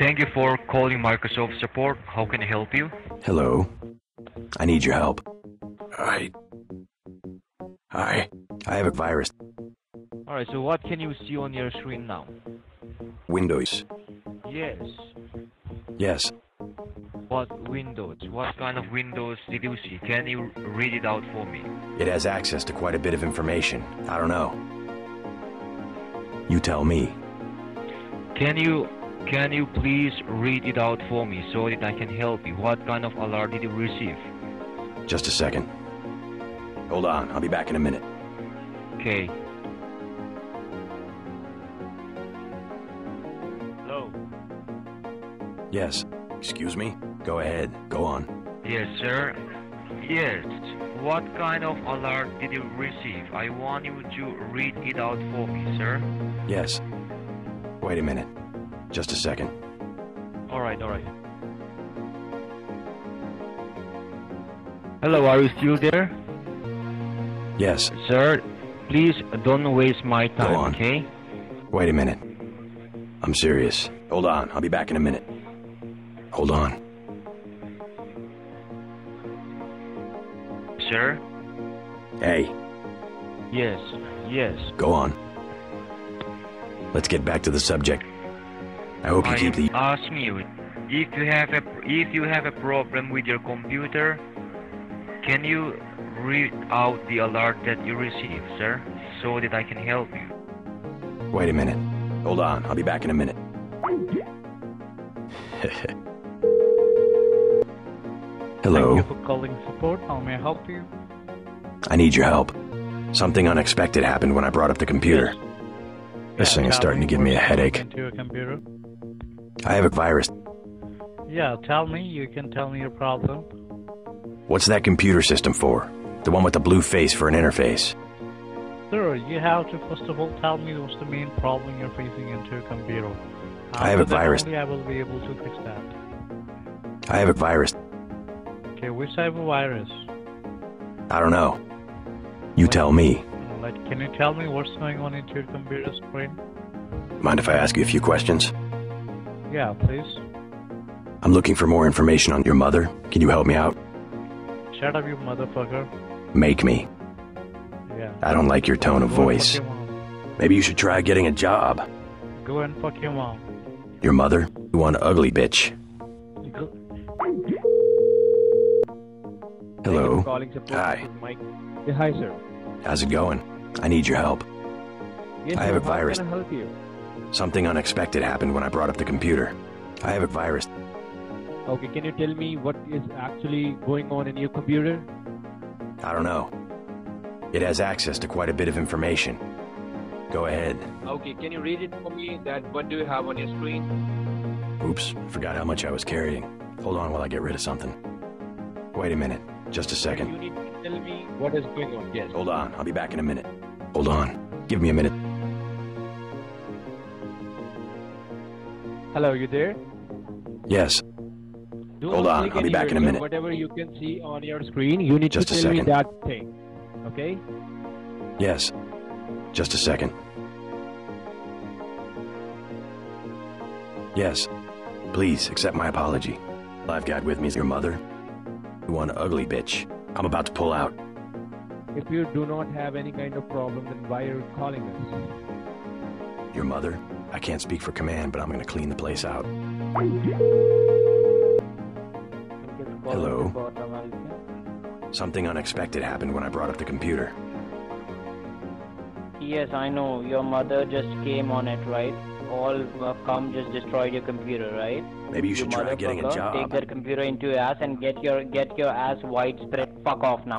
Thank you for calling Microsoft Support. How can I help you? Hello. I need your help. I have a virus. Alright, so what can you see on your screen now? Windows. Yes. What Windows? What kind of Windows did you see? Can you read it out for me? It has access to quite a bit of information. I don't know. You tell me. Can you please read it out for me so that I can help you? What kind of alert did you receive? Just a second. Hold on, I'll be back in a minute. Okay. Hello? Yes. Excuse me? Go ahead. Go on. Yes, sir. Yes. What kind of alert did you receive? I want you to read it out for me, sir. Yes. Wait a minute. Just a second. All right. Hello, are you still there? Yes. Sir, please don't waste my time, okay? Wait a minute. I'm serious. Hold on, I'll be back in a minute. Hold on. Sir? Hey. Yes. Go on. Let's get back to the subject. I hope you keep the... I ask you, if you have a problem with your computer, can you read out the alert that you received, sir, so that I can help you? Wait a minute. Hold on, I'll be back in a minute. Hello? Thank you for calling support. How may I help you? I need your help. Something unexpected happened when I brought up the computer. Yes. This thing is starting to give me a headache. I have a virus. Yeah, tell me. You can tell me your problem. What's that computer system for? The one with the blue face for an interface. Sir, you have to first of all tell me what's the main problem you're facing into your computer. I have a virus. Only I will be able to fix that. I have a virus. Okay, which type of virus? I don't know. You tell me. Can you tell me what's going on into your computer screen? Mind if I ask you a few questions? Yeah, please. I'm looking for more information on your mother. Can you help me out? Shut up, you motherfucker. Make me. Yeah. I don't like your tone of voice. Maybe you should try getting a job. Go and fuck your mom. Your mother? You want an ugly bitch. Hello. Hi. Yeah, hi, sir. How's it going? I need your help. Yes, I have a virus. How can I help you? Something unexpected happened when I brought up the computer. I have a virus. Okay, can you tell me what is actually going on in your computer? I don't know. It has access to quite a bit of information. Go ahead. Okay, can you read it for me? What do you have on your screen? Oops, forgot how much I was carrying. Hold on while I get rid of something. Wait a minute. Just a second. You need to tell me what is going on. Yes. Hold on. I'll be back in a minute. Hold on. Give me a minute. Hello, you there? Yes. Hold on. I'll be back in a minute. Whatever you can see on your screen, you need to tell me that thing. Okay? Yes. Just a second. Yes. Please accept my apology. All I've got with me is your mother. One ugly bitch. I'm about to pull out. If you do not have any kind of problem, then why are you calling us? Your mother? I can't speak for command, but I'm gonna clean the place out. Hello? Something unexpected happened when I brought up the computer. Yes, I know. Your mother just came on it, right? Just destroyed your computer, right? Maybe you should try getting a job. Take that computer into your ass and get your ass widespread. Fuck off now.